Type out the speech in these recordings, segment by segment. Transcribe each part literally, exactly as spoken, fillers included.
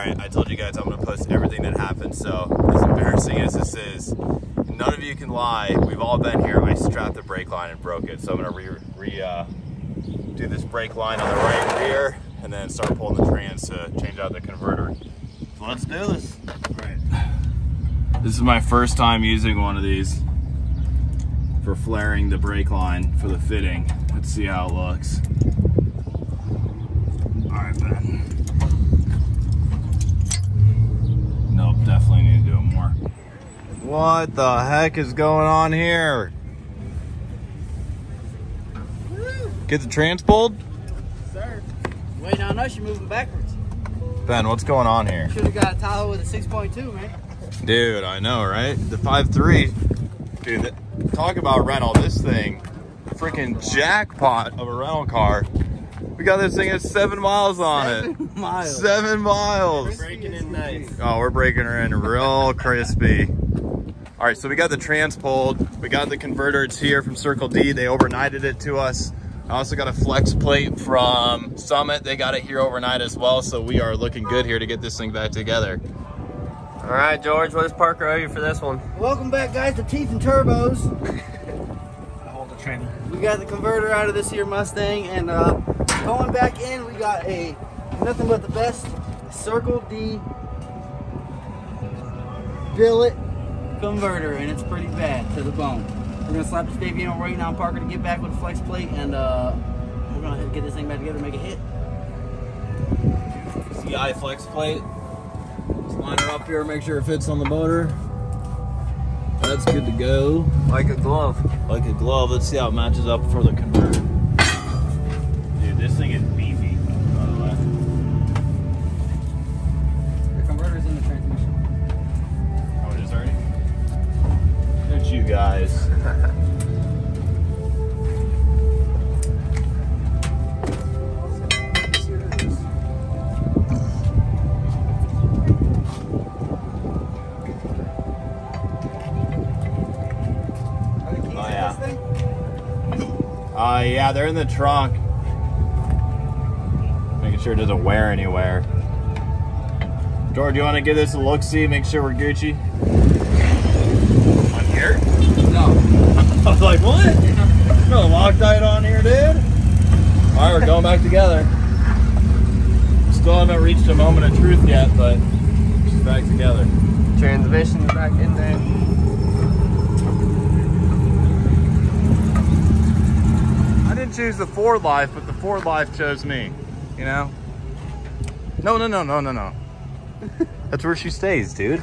Alright, I told you guys I'm going to post everything that happened, so as embarrassing as this is, none of you can lie. We've all been here. I strapped the brake line and broke it, so I'm going to re, re uh, do this brake line on the right rear and then start pulling the trans to change out the converter. So let's do this. Alright. This is my first time using one of these for flaring the brake line for the fitting. Let's see how it looks. Alright then. Nope, definitely need to do it more. What the heck is going on here? Woo. Get the trans pulled? Sir, waiting on us, you're moving backwards. Ben, what's going on here? Should have got a Tahoe with a six point two, man. Dude, I know, right? The five three. Dude, the, talk about rental. This thing, freaking jackpot of a rental car. We got this thing at seven miles on it. Seven miles. Seven miles. Breaking in nice. Oh, we're breaking her in real crispy. All right, so we got the trans pulled. We got the converter. It's here from Circle D. They overnighted it to us. I also got a flex plate from Summit. They got it here overnight as well. So we are looking good here to get this thing back together. All right, George, what does Parker owe you for this one? Welcome back, guys, to Teeth and Turbos. I hold the tranny. We got the converter out of this here Mustang, and uh, going back in, we got a nothing but the best Circle D billet converter, and it's pretty bad to the bone. We're gonna slap this baby in right now, Parker, to get back with a flex plate, and uh, we're gonna get this thing back together and make a hit. C I flex plate. Just line her up here, make sure it fits on the motor. That's good to go. Like a glove. Like a glove. Let's see how it matches up for the converter. Dude, this thing is beefy, by the way. The converter's in the transmission. Oh, it is already? Look at you guys. Uh, yeah, they're in the trunk. Making sure it doesn't wear anywhere. George, you want to give this a look-see? Make sure we're Gucci. On here? No. I was like, what? There's no Loctite on here, dude. All right, we're going back together. Still haven't reached a moment of truth yet, but it's back together. Transmission is back in there. Choose the Ford life, but the Ford life chose me, you know? No, no, no, no, no, no. That's where she stays, dude.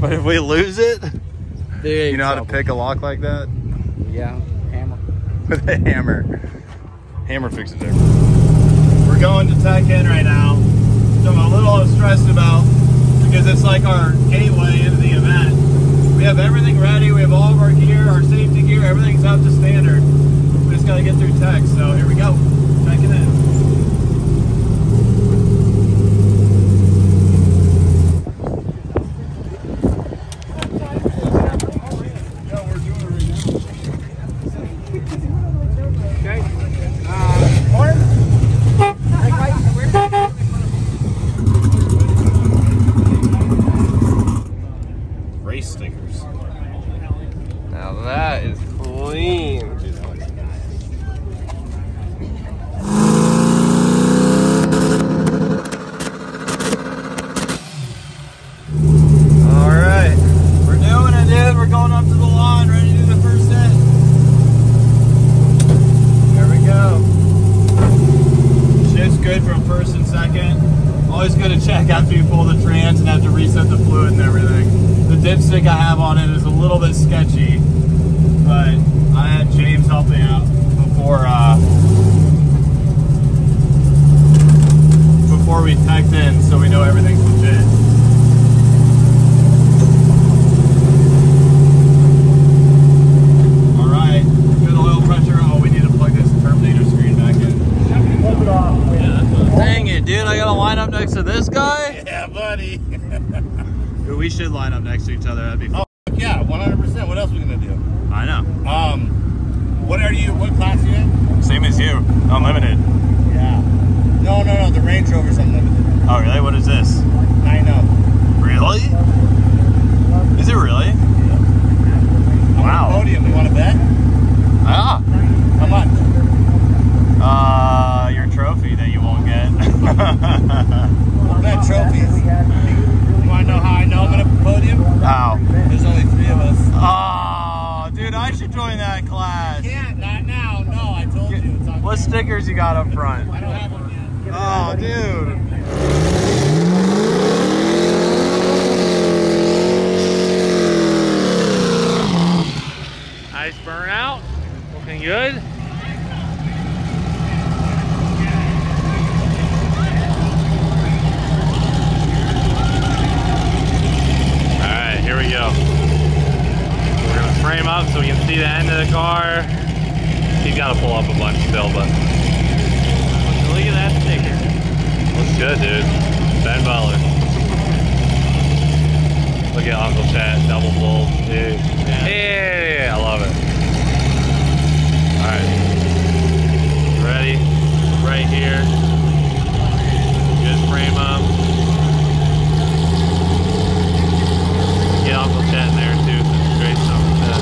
But if we lose it, big you know trouble. How to pick a lock like that? Yeah, hammer. With a hammer. Hammer fixes everything. We're going to tech in right now, which I'm a little stressed about because it's like our gateway into the event. We have everything ready. We have all of our gear, our safety gear, everything's up to standard. Gotta get through tech, so here we go. Check it in. Okay. Uh, Morning. Race stickers. Now that is clean. We should line up next to each other. That'd be fun. Oh yeah, one hundred percent. What else are we gonna do? I know. Um, what are you? What class are you in? Same as you. Unlimited. Yeah. No, no, no. The Range Rover's unlimited. Oh, really? What is this? nine oh. Really? Is it really? Yeah. Wow. On the podium. You want to bet? Ah. Come on. Uh, your trophy that you won't get. We'll bet trophies. You want to know how I know I'm at a podium? How? There's only three of us. Oh, dude, I should join that class. You can't. Not now. No, I told you. It's on what stickers you got up front? I don't have one yet. Oh, dude. Nice burnout. Looking good. Alright, here we go. We're going to frame up so we can see the end of the car. He's got to pull up a bunch still, but look at that sticker. Looks good, dude. Ben Butler. Look at Uncle Chat, double bold, dude. Yeah. Yeah, I love it. Alright. Ready? Right here. Good frame up. Get Uncle Chat in there too, since it's great stuff with that.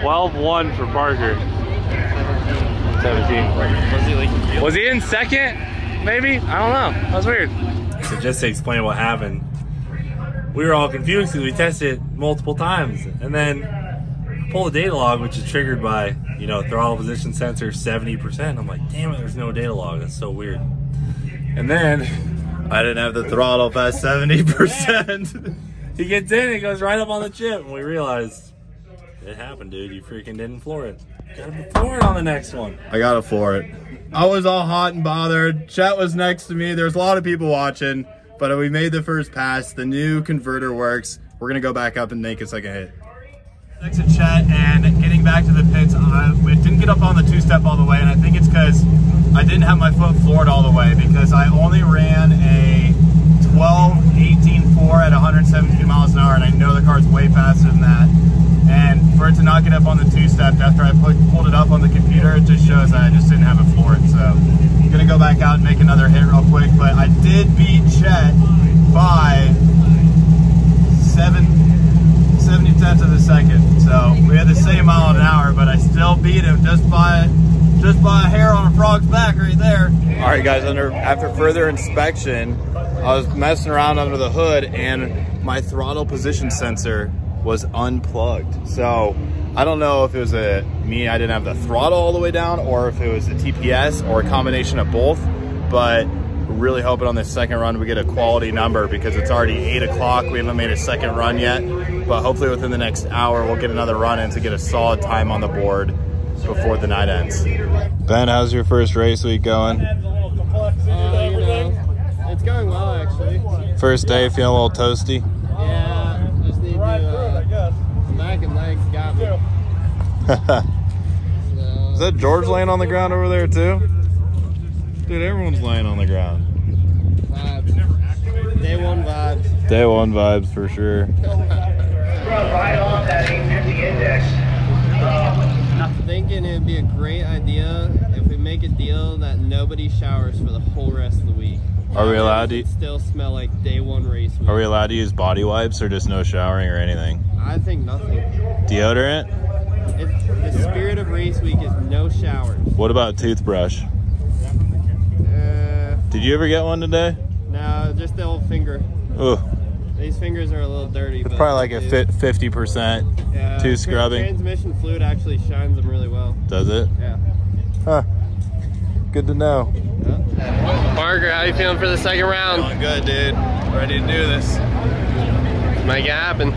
twelve one for Parker. seventeen. Was he in second? Maybe? I don't know. That was weird. So just to explain what happened, we were all confused because we tested multiple times. And then pull the data log, which is triggered by, you know, throttle position sensor seventy percent. I'm like, damn it, there's no data log. That's so weird. And then I didn't have the throttle past seventy percent. He gets in, it goes right up on the chip, and we realized it happened, dude. You freaking didn't floor it. Gotta floor it on the next one. I gotta floor it. I was all hot and bothered. Chat was next to me. There's a lot of people watching, but we made the first pass. The new converter works. We're gonna go back up and make a second hit. Thanks to Chat and getting back to the pits. I didn't get up on the two-step all the way, and I think it's because I didn't have my foot floored all the way because I only ran a twelve eighteen four at one hundred seventeen miles an hour, and I know the car's way faster than that. And for it to not get up on the two-step after I put, pulled it up on the computer, it just shows that I just didn't have it floored. So I'm going to go back out and make another hit real quick. But I did beat Chet by seven, seventy tenths of a second. So we had the same mile an hour, but I still beat him just by just by a hair on a frog's back right there. All right, guys, under after further inspection, I was messing around under the hood, and my throttle position sensor was unplugged. So I don't know if it was a me, I didn't have the throttle all the way down, or if it was a T P S or a combination of both, but we're really hoping on this second run we get a quality number because it's already eight o'clock. We haven't made a second run yet, but hopefully within the next hour we'll get another run in to get a solid time on the board before the night ends. Ben, how's your first race week going? Uh, you know, it's going well actually. First day, feeling a little toasty? Yeah. Is that George laying on the ground over there too? Dude, everyone's laying on the ground. Vibes. Day one vibes. Day one vibes for sure. Right off that eight fifty index. I'm thinking it'd be a great idea if we make a deal that nobody showers for the whole rest of the week. Are we allowed to still smell like day one race week? Are we allowed to use body wipes or just no showering or anything? I think nothing. Deodorant? It's, the spirit of race week is no showers. What about toothbrush? Uh, Did you ever get one today? No, just the old finger. Ooh. These fingers are a little dirty. It's but probably like a fifty percent yeah, tooth scrubbing. Transmission fluid actually shines them really well. Does it? Yeah. Huh. Good to know. Yeah. Parker, how you feeling for the second round? Feeling good, dude. Ready to do this. Make it happen.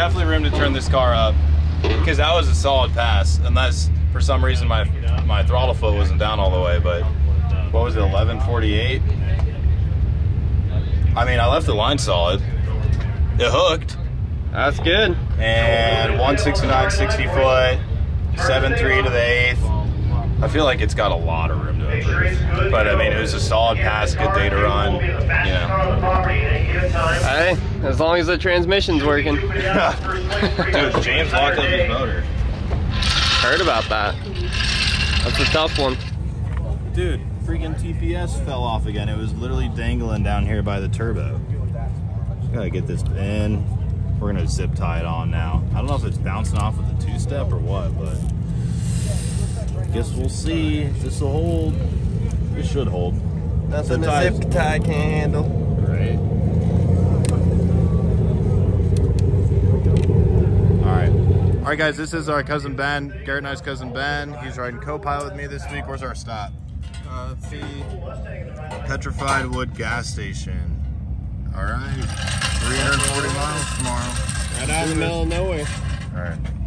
definitely room to turn this car up, because that was a solid pass, unless for some reason my my throttle foot wasn't down all the way. But what was it, eleven forty-eight? I mean, I left the line solid. It hooked. That's good. And one sixty-nine, sixty foot, seven three to the eighth. I feel like it's got a lot of room to improve. But I mean, it was a solid pass, good day to run, you know. Hey, as long as the transmission's working. Yeah. Dude, James locked up his motor. Heard about that. That's a tough one. Dude, freaking T P S fell off again. It was literally dangling down here by the turbo. Gotta get this in. We're gonna zip tie it on now. I don't know if it's bouncing off with the two-step or what, but I guess we'll see if this will hold. It should hold. Nothing a zip tie can handle. Right. Alright. Alright guys, this is our cousin Ben, Garrett and I's cousin Ben. He's riding co-pilot with me this week. Where's our stop? Uh, let's see. Petrified Wood gas station. All right, three hundred forty miles tomorrow. Right out in the middle of nowhere. All right.